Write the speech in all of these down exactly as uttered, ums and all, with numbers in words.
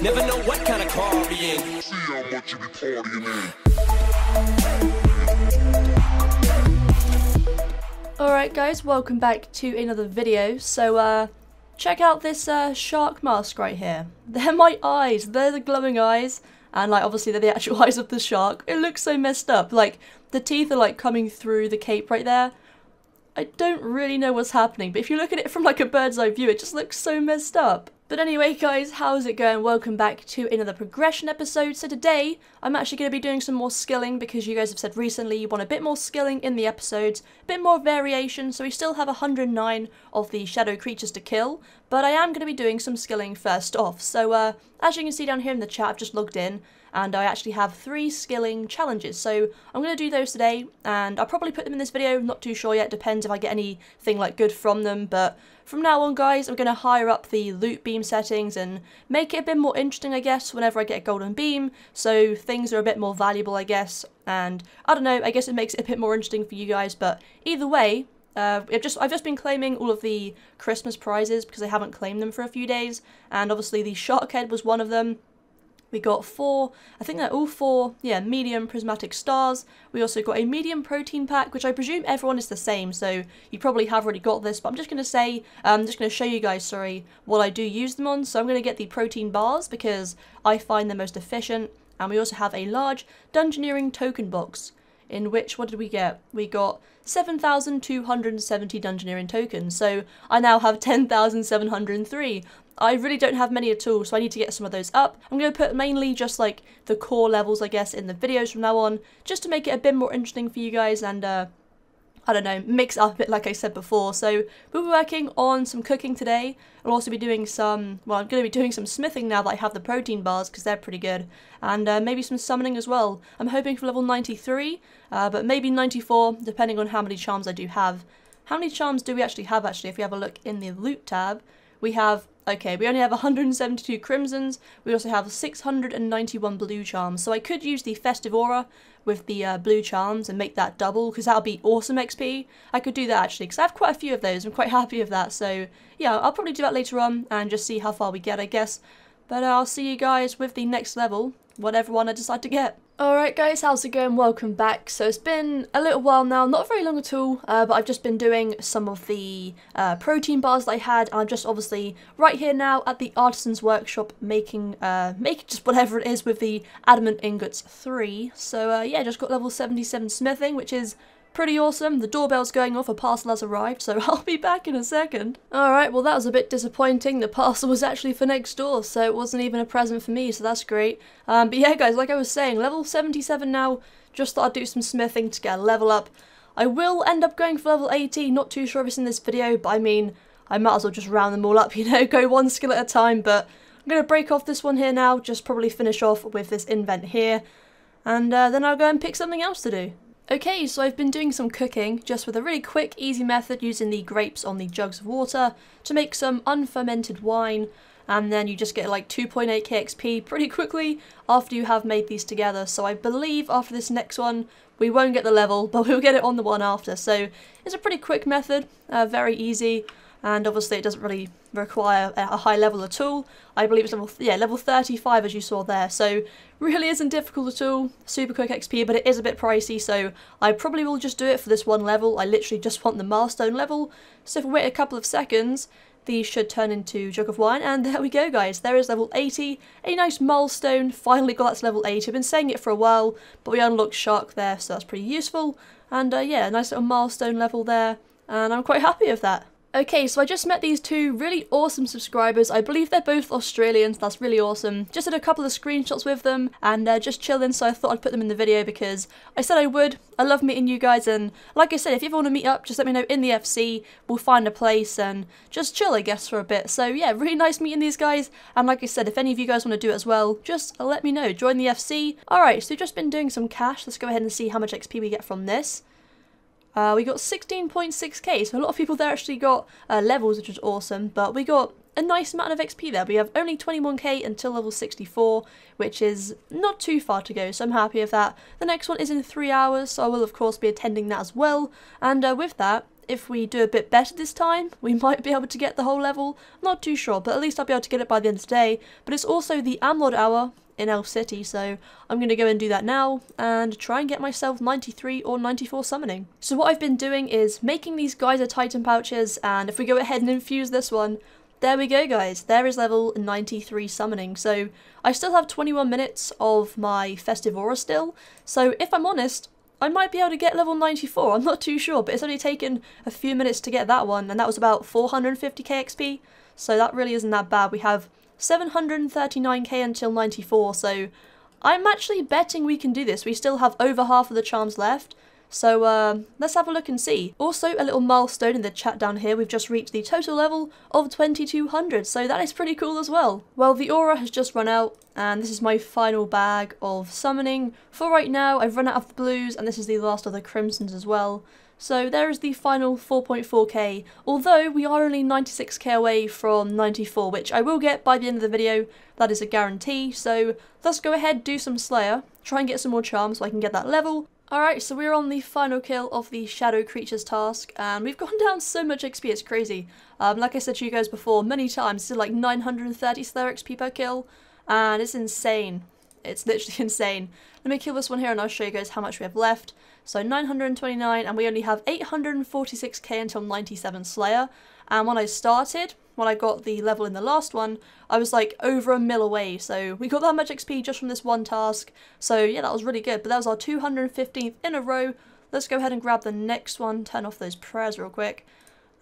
Never know what kind of car I'll be in. See how much you be partying in. Alright guys, welcome back to another video. So uh, check out this uh, shark mask right here. They're my eyes, they're the glowing eyes. And like obviously they're the actual eyes of the shark. It looks so messed up, like the teeth are like coming through the cape right there. I don't really know what's happening, but if you look at it from like a bird's eye view, it just looks so messed up. But anyway guys, how's it going? Welcome back to another progression episode. So today, I'm actually going to be doing some more skilling because you guys have said recently you want a bit more skilling in the episodes, a bit more variation, so we still have one hundred nine of the shadow creatures to kill, but I am going to be doing some skilling first off. So uh, as you can see down here in the chat, I've just logged in, and I actually have three skilling challenges, so I'm going to do those today, and I'll probably put them in this video, not too sure yet, depends if I get anything like good from them, but from now on guys I'm going to higher up the loot beam settings and make it a bit more interesting I guess whenever I get a golden beam, so things are a bit more valuable I guess, and I don't know, I guess it makes it a bit more interesting for you guys, but either way, Uh, I've just I've just been claiming all of the Christmas prizes because I haven't claimed them for a few days, and obviously the shark head was one of them. We got four, I think they're all four, yeah, medium prismatic stars. We also got a medium protein pack, which I presume everyone is the same, so you probably have already got this, but I'm just going to say, I'm um, just going to show you guys, sorry, what I do use them on. So I'm going to get the protein bars because I find them most efficient, and we also have a large Dungeoneering token box. In which, what did we get? We got seven thousand two hundred seventy Dungeoneering tokens, so I now have ten thousand seven hundred three. I really don't have many at all, so I need to get some of those up. I'm going to put mainly just like the core levels, I guess, in the videos from now on, just to make it a bit more interesting for you guys and, uh, I don't know, mix up a bit like I said before. So we'll be working on some cooking today. I'll also be doing some, well, I'm going to be doing some smithing now that I have the protein bars because they're pretty good. And uh, maybe some summoning as well. I'm hoping for level ninety-three, uh, but maybe ninety-four, depending on how many charms I do have. How many charms do we actually have, actually? If we have a look in the loot tab, we have, okay, we only have one hundred seventy-two crimsons. We also have six hundred ninety-one blue charms. So I could use the festive aura with the uh, blue charms and make that double because that'll be awesome X P. I could do that actually because I have quite a few of those. I'm quite happy with that. So yeah, I'll probably do that later on and just see how far we get, I guess. But I'll see you guys with the next level, whatever one I decide to get. Alright guys, how's it going? Welcome back. So it's been a little while now, not very long at all, uh, but I've just been doing some of the uh, protein bars that I had, and I'm just obviously right here now at the Artisan's Workshop making, uh, making just whatever it is with the Adamant Ingots three. So uh, yeah, just got level seventy-seven smithing, which is pretty awesome. The doorbell's going off, a parcel has arrived, so I'll be back in a second. Alright, well that was a bit disappointing. The parcel was actually for next door, so it wasn't even a present for me, so that's great. Um, but yeah guys, like I was saying, level seventy-seven now, just thought I'd do some smithing to get a level up. I will end up going for level eighty, not too sure if it's in this video, but I mean, I might as well just round them all up, you know, go one skill at a time, but I'm going to break off this one here now, just probably finish off with this invent here, and uh, then I'll go and pick something else to do. Okay, so I've been doing some cooking, just with a really quick, easy method using the grapes on the jugs of water to make some unfermented wine, and then you just get like two point eight K X P pretty quickly after you have made these together. So I believe after this next one, we won't get the level, but we'll get it on the one after. So it's a pretty quick method, uh, very easy, and obviously it doesn't really require a high level at all. I believe it's level, yeah, level thirty-five as you saw there, so really isn't difficult at all, super quick X P, but it is a bit pricey, so I probably will just do it for this one level. I literally just want the milestone level, so if we wait a couple of seconds, these should turn into jug of wine, and there we go guys, there is level eighty, a nice milestone, finally got that to level eighty, I've been saying it for a while, but we unlocked shark there, so that's pretty useful, and uh, yeah, a nice little milestone level there, and I'm quite happy with that. Okay, so I just met these two really awesome subscribers. I believe they're both Australians, that's really awesome. Just did a couple of screenshots with them and uh, just chilling, so I thought I'd put them in the video because I said I would. I love meeting you guys, and like I said, if you ever want to meet up, just let me know in the F C. We'll find a place and just chill, I guess, for a bit. So yeah, really nice meeting these guys, and like I said, if any of you guys want to do it as well, just let me know. Join the F C. Alright, so we've just been doing some cash. Let's go ahead and see how much X P we get from this. Uh, we got sixteen point six K, so a lot of people there actually got uh, levels, which was awesome, but we got a nice amount of X P there. We have only twenty-one K until level sixty-four, which is not too far to go, so I'm happy with that. The next one is in three hours, so I will of course be attending that as well, and uh, with that, if we do a bit better this time, we might be able to get the whole level. I'm not too sure, but at least I'll be able to get it by the end of the day. But it's also the Amlod hour in Elf City, so I'm going to go and do that now and try and get myself ninety-three or ninety-four summoning. So what I've been doing is making these Geyser Titan pouches, and if we go ahead and infuse this one, there we go guys, there is level ninety-three summoning. So I still have twenty-one minutes of my festive aura still, so if I'm honest, I might be able to get level ninety-four, I'm not too sure, but it's only taken a few minutes to get that one, and that was about four hundred fifty K X P, so that really isn't that bad. We have seven hundred thirty-nine K until ninety-four, so I'm actually betting we can do this. We still have over half of the charms left, so um, let's have a look and see. Also, a little milestone in the chat down here, we've just reached the total level of twenty-two hundred, so that is pretty cool as well. Well, the aura has just run out, and this is my final bag of summoning. For right now, I've run out of the blues, and this is the last of the crimsons as well. So there is the final four point four K, although we are only ninety-six K away from ninety-four, which I will get by the end of the video, that is a guarantee. So let's go ahead, do some Slayer, try and get some more charms so I can get that level. Alright, so we're on the final kill of the Shadow Creatures task, and we've gone down so much X P, it's crazy. Um, like I said to you guys before many times, this is like nine hundred thirty Slayer X P per kill, and it's insane. It's literally insane. Let me kill this one here and I'll show you guys how much we have left. So nine hundred twenty-nine, and we only have eight hundred forty-six K until ninety-seven Slayer. And when I started, when I got the level in the last one, I was like over a mil away. So we got that much X P just from this one task. So yeah, that was really good. But that was our two hundred fifteenth in a row. Let's go ahead and grab the next one. Turn off those prayers real quick.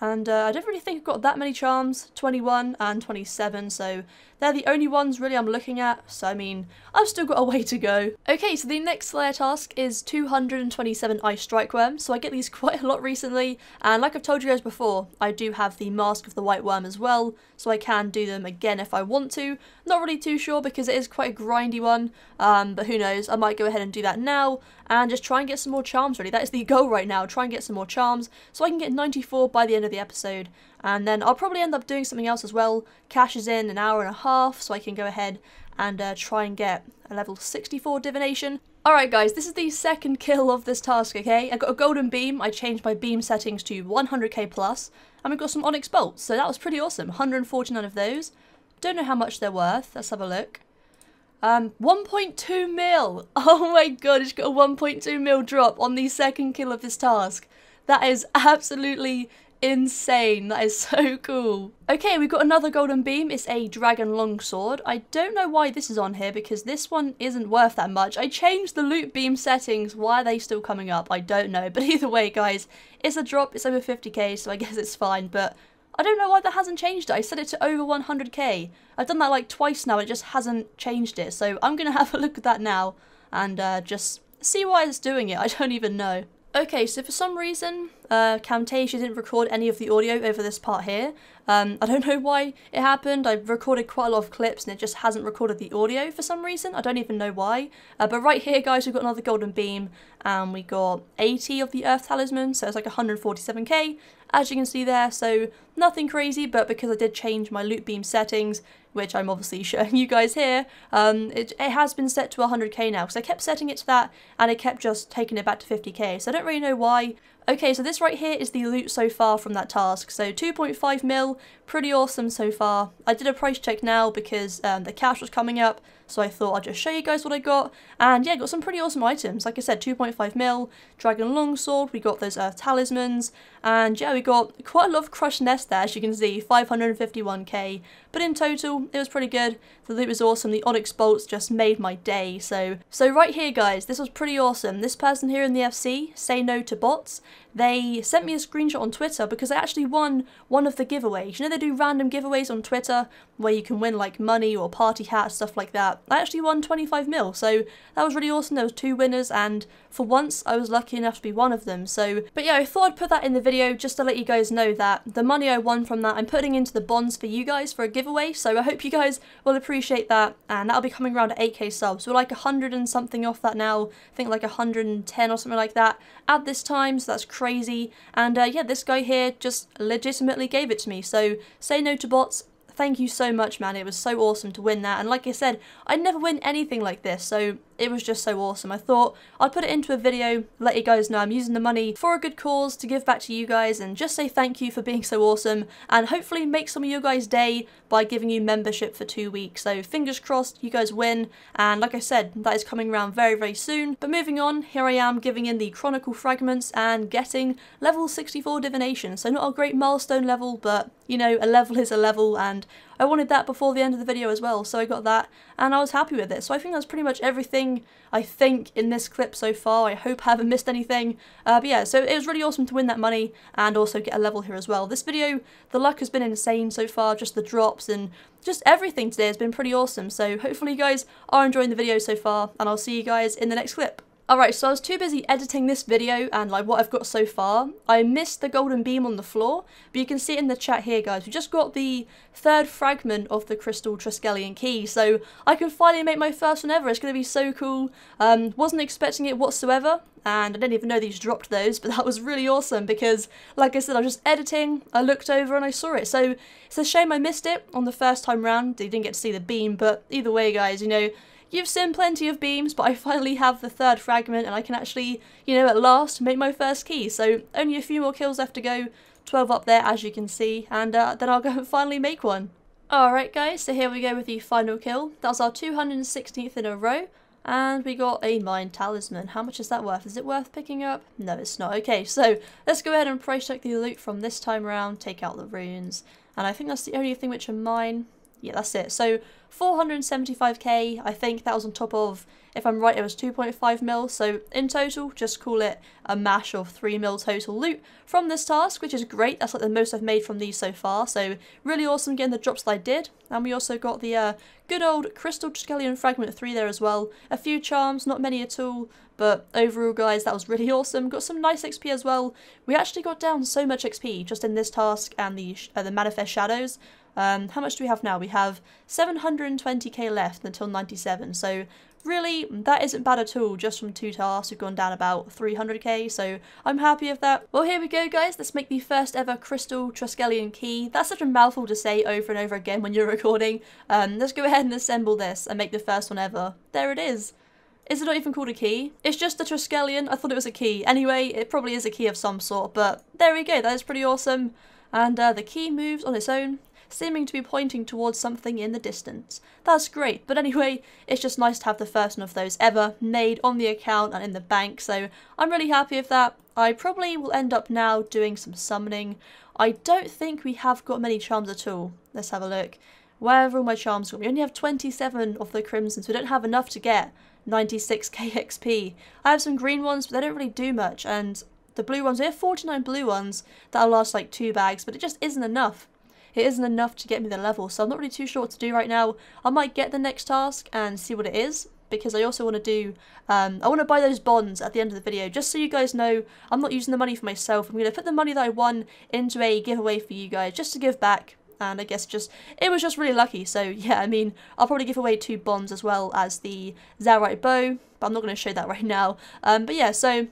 And uh, I don't really think I've got that many charms, twenty-one and twenty-seven, so they're the only ones really I'm looking at, so I mean, I've still got a way to go. Okay, so the next Slayer task is two hundred twenty-seven Ice Strike Worms, so I get these quite a lot recently, and like I've told you guys before, I do have the Mask of the White Worm as well, so I can do them again if I want to. Not really too sure because it is quite a grindy one, um, but who knows, I might go ahead and do that now, and just try and get some more charms really. That is the goal right now, try and get some more charms, so I can get ninety-four by the end of the episode, and then I'll probably end up doing something else as well. Cash is in an hour and a half, so I can go ahead and uh, try and get a level sixty-four divination. Alright guys, this is the second kill of this task, okay? I got a golden beam, I changed my beam settings to one hundred K plus, and we got some onyx bolts, so that was pretty awesome. one hundred forty-nine of those. Don't know how much they're worth, let's have a look. Um, one point two mil! Oh my god, it's got a one point two mil drop on the second kill of this task. That is absolutely insane, that is so cool. Okay, we've got another golden beam, it's a dragon longsword. I don't know why this is on here because this one isn't worth that much. I changed the loot beam settings, why are they still coming up? I don't know, but either way guys, it's a drop, it's over fifty K, so I guess it's fine, but I don't know why that hasn't changed it. I set it to over one hundred K. I've done that like twice now, it just hasn't changed it, so I'm gonna have a look at that now and uh, just see why it's doing it, I don't even know. Okay, so for some reason, uh, Camtasia didn't record any of the audio over this part here. Um, I don't know why it happened. I recorded quite a lot of clips and it just hasn't recorded the audio for some reason. I don't even know why. Uh, but right here, guys, we've got another golden beam and we got eighty of the Earth Talisman, so it's like one hundred forty-seven K, as you can see there. So nothing crazy, but because I did change my loot beam settings, which I'm obviously showing you guys here, um, it, it has been set to one hundred K now, because I kept setting it to that, and I kept just taking it back to fifty K, so I don't really know why. Okay, so this right here is the loot so far from that task, so two point five mil, pretty awesome so far. I did a price check now because um, the cash was coming up, so I thought I'd just show you guys what I got, and yeah, got some pretty awesome items. Like I said, two point five mil, Dragon Longsword, we got those Earth Talismans, and yeah, we got quite a lot of crushed nest there, as you can see, five hundred fifty-one K, but in total, it was pretty good. The loot was awesome, the Onyx Bolts just made my day, so, so right here guys, this was pretty awesome. This person here in the F C, Say No to Bots, they sent me a screenshot on Twitter because I actually won one of the giveaways. You know, they do random giveaways on Twitter where you can win like money or party hats, stuff like that. I actually won twenty-five mil, so that was really awesome. There was two winners and for once I was lucky enough to be one of them. So, but yeah, I thought I'd put that in the video just to let you guys know that the money I won from that I'm putting into the bonds for you guys for a giveaway. So I hope you guys will appreciate that, and that'll be coming around at eight K subs. We're like a hundred and something off that now. I think like a hundred and ten or something like that at this time, so that's crazy. Crazy, and uh, yeah, this guy here just legitimately gave it to me, so Say No to Bots, thank you so much man, it was so awesome to win that, and like I said, I never win anything like this, so It was just so awesome. I thought I'd put it into a video, let you guys know I'm using the money for a good cause to give back to you guys and just say thank you for being so awesome and hopefully make some of you guys' day by giving you membership for two weeks. So fingers crossed you guys win, and like I said, that is coming around very very soon. But moving on, here I am giving in the Chronicle Fragments and getting level sixty-four Divination. So not a great milestone level, but you know, a level is a level, and I wanted that before the end of the video as well, so I got that and I was happy with it. So I think that's pretty much everything I think in this clip so far. I hope I haven't missed anything. Uh, but yeah, so it was really awesome to win that money and also get a level here as well. This video, the luck has been insane so far, just the drops and just everything today has been pretty awesome. So hopefully you guys are enjoying the video so far, and I'll see you guys in the next clip. Alright, so I was too busy editing this video and like what I've got so far. I missed the golden beam on the floor, but you can see it in the chat here, guys. We just got the third fragment of the Crystal Triskelion key, so I can finally make my first one ever. It's going to be so cool. Um, wasn't expecting it whatsoever, and I didn't even know these dropped those, but that was really awesome because, like I said, I was just editing, I looked over and I saw it. So it's a shame I missed it on the first time round. You didn't get to see the beam, but either way, guys, you know, you've seen plenty of beams, but I finally have the third fragment and I can actually, you know, at last make my first key. So only a few more kills left to go, twelve up there as you can see, and uh, then I'll go and finally make one. Alright guys, so here we go with the final kill. That's our two hundred sixteenth in a row, and we got a Mind Talisman. How much is that worth? Is it worth picking up? No, it's not. Okay, so let's go ahead and price check the loot from this time around, take out the runes, and I think that's the only thing which are mine. Yeah, that's it. So four hundred seventy-five K, I think that was on top of, if I'm right, it was two point five mil. So in total, just call it a mash of three mil total loot from this task, which is great. That's like the most I've made from these so far. So really awesome getting the drops that I did. And we also got the uh, good old Crystal Triskelion Fragment three there as well. A few charms, not many at all. But overall, guys, that was really awesome. Got some nice X P as well. We actually got down so much X P just in this task and the, uh, the Manifest Shadows. Um, how much do we have now? We have seven hundred twenty K left until ninety-seven, so really that isn't bad at all. Just from two tasks we've gone down about three hundred K, so I'm happy with that. Well, here we go guys, let's make the first ever Crystal Triskelion key. That's such a mouthful to say over and over again when you're recording. Um, let's go ahead and assemble this and make the first one ever. There it is. Is it not even called a key? It's just a Triskelion. I thought it was a key. Anyway, it probably is a key of some sort, but there we go, that is pretty awesome. And uh, the key moves on its own, seeming to be pointing towards something in the distance. That's great, but anyway, it's just nice to have the first one of those ever made on the account and in the bank, so I'm really happy with that. I probably will end up now doing some summoning. I don't think we have got many charms at all. Let's have a look. Where have all my charms gone? We only have twenty-seven of the crimsons, so we don't have enough to get ninety-six K X P. I have some green ones, but they don't really do much, and the blue ones, we have forty-nine blue ones that'll last like two bags, but it just isn't enough. It isn't enough to get me the level, so I'm not really too sure what to do right now. I might get the next task and see what it is, because I also want to do, um, I want to buy those bonds at the end of the video, just so you guys know I'm not using the money for myself. I'm going to put the money that I won into a giveaway for you guys, just to give back, and I guess just, it was just really lucky, so yeah, I mean, I'll probably give away two bonds as well as the Zaurite Bow, but I'm not going to show that right now. Um, but yeah, so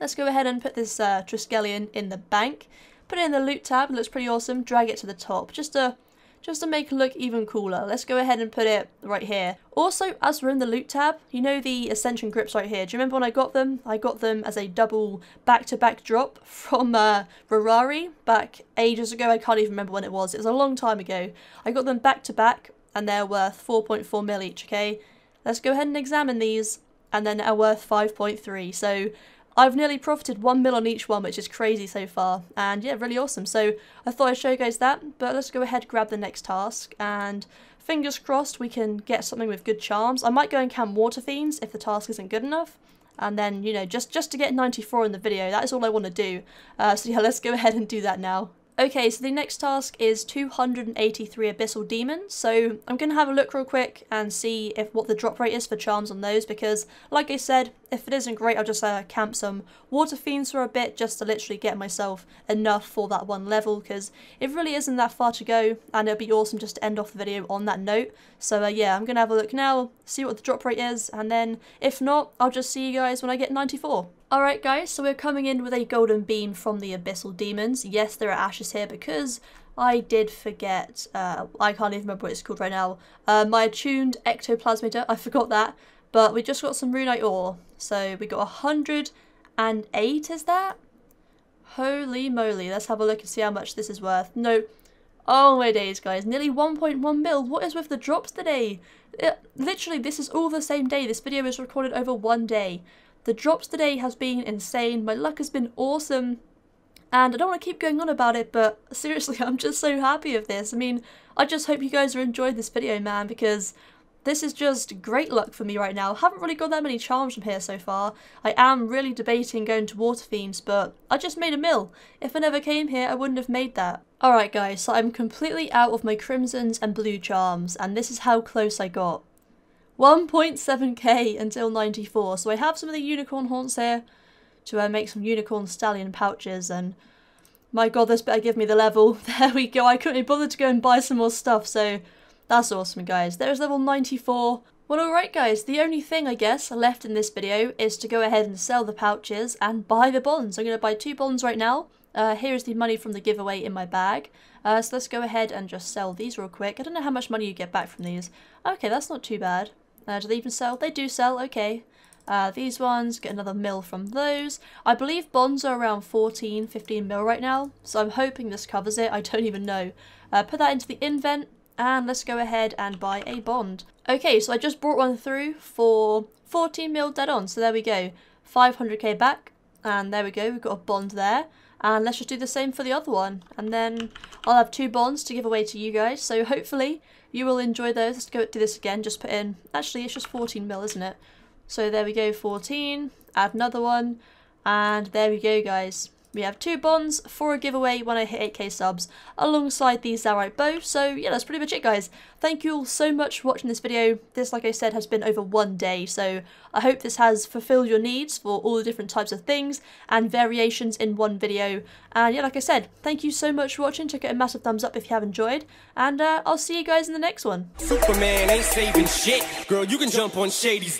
let's go ahead and put this uh, Triskelion in the bank. Put it in the loot tab, it looks pretty awesome. Drag it to the top, just to, just to make it look even cooler. Let's go ahead and put it right here. Also, as we're in the loot tab, you know the Ascension grips right here. Do you remember when I got them? I got them as a double back-to-back drop from uh, Rarari back ages ago. I can't even remember when it was. It was a long time ago. I got them back-to-back, and they're worth four point four mil each, okay? Let's go ahead and examine these, and then they're worth five point three, so I've nearly profited one mil on each one, which is crazy so far, and yeah, really awesome. So I thought I'd show you guys that, but let's go ahead, grab the next task, and fingers crossed we can get something with good charms. I might go and camp Water Fiends if the task isn't good enough, and then, you know, just, just to get ninety-four in the video, that is all I want to do. Uh, so yeah, let's go ahead and do that now. Okay, so the next task is two hundred eighty-three Abyssal Demons, so I'm going to have a look real quick and see if what the drop rate is for charms on those, because, like I said, if it isn't great, I'll just uh, camp some Water Fiends for a bit, just to literally get myself enough for that one level, because it really isn't that far to go, and it'll be awesome just to end off the video on that note. So uh, yeah, I'm going to have a look now, see what the drop rate is, and then, if not, I'll just see you guys when I get ninety-four. Alright guys, so we're coming in with a golden beam from the Abyssal Demons. Yes, there are ashes here because I did forget, uh, I can't even remember what it's called right now. Uh, my attuned Ectoplasmator, I forgot that. But we just got some Runite ore. So we got one hundred and eight, is that? Holy moly. Let's have a look and see how much this is worth. No. Oh my days, guys. Nearly one point one mil. What is with the drops today? It, literally, this is all the same day. This video is recorded over one day. The drops today has been insane. My luck has been awesome. And I don't want to keep going on about it, but seriously, I'm just so happy with this. I mean, I just hope you guys are enjoying this video, man, because this is just great luck for me right now. I haven't really got that many charms from here so far. I am really debating going to Water Fiends, but I just made a mill. If I never came here, I wouldn't have made that. Alright guys, so I'm completely out of my crimsons and blue charms, and this is how close I got. one point seven K until ninety-four, so I have some of the unicorn haunts here to uh, make some unicorn stallion pouches, and my god, this better give me the level. There we go. I couldn't be bothered to go and buy some more stuff, so that's awesome, guys. There's level ninety-four. Well, alright guys, the only thing I guess left in this video is to go ahead and sell the pouches and buy the bonds. I'm going to buy two bonds right now. Uh, here is the money from the giveaway in my bag. Uh, so let's go ahead and just sell these real quick. I don't know how much money you get back from these. Okay, that's not too bad. Uh, do they even sell? They do sell, okay. Uh, these ones, get another mil from those. I believe bonds are around fourteen, fifteen mil right now, so I'm hoping this covers it. I don't even know. Uh, put that into the invent, and let's go ahead and buy a bond. Okay, so I just brought one through for fourteen mil dead on, so there we go. five hundred K back, and there we go, we've got a bond there. And let's just do the same for the other one, and then I'll have two bonds to give away to you guys, so hopefully you will enjoy those. Let's go do this again, just put in, actually it's just fourteen mil, isn't it? So there we go, fourteen, add another one, and there we go, guys. We have two bonds for a giveaway when I hit eight K subs, alongside the Zaurite Bow. So yeah, that's pretty much it, guys. Thank you all so much for watching this video. This, like I said, has been over one day, so I hope this has fulfilled your needs for all the different types of things and variations in one video. And yeah, like I said, thank you so much for watching. Check out a massive thumbs up if you have enjoyed, and uh, I'll see you guys in the next one. Superman ain't saving shit. Girl, you can jump on Shady's